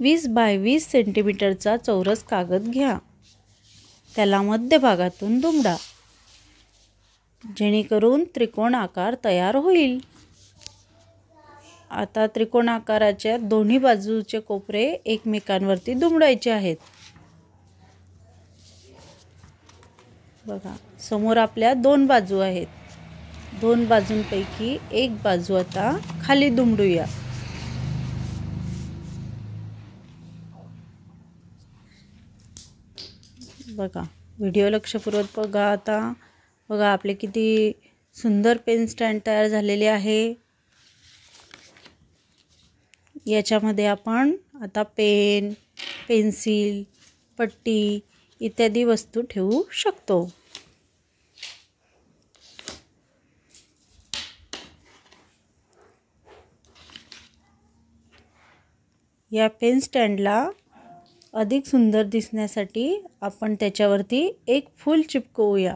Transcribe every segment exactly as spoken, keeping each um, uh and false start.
वीस बाय वीस सेंटीमीटरचा चौरस कागद घ्या। त्याला मध्यभागातून दुमडा जेणेकरून त्रिकोण आकार तयार होईल। आता त्रिकोण आकाराच्या दोन्ही बाजूचे कोपरे एकमेकांवरती दुमडायचे आहेत। बघा, समोर आपल्या दोन बाजू आहेत। दोन बाजूंपैकी एक बाजू आता खाली दुमडूया। बघा, व्हिडिओ लक्षपूर्वक बघा। आता बघा आपले किती सुंदर पेन स्टँड तयार झालेले आहे। याच्यामध्ये आपण आता पेन, पेन्सिल, पट्टी इत्यादी वस्तू ठेवू शकतो। या पेन स्टँडला अधिक सुंदर दिसण्यासाठी आपण त्याच्यावरती एक फूल चिपकवूया।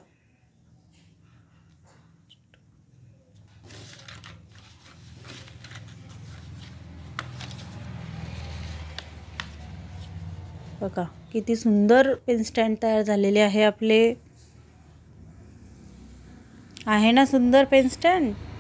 बघा किती सुंदर पेन स्टँड तयार झालेले आहे आपले। आहे ना सुंदर पेन स्टँड।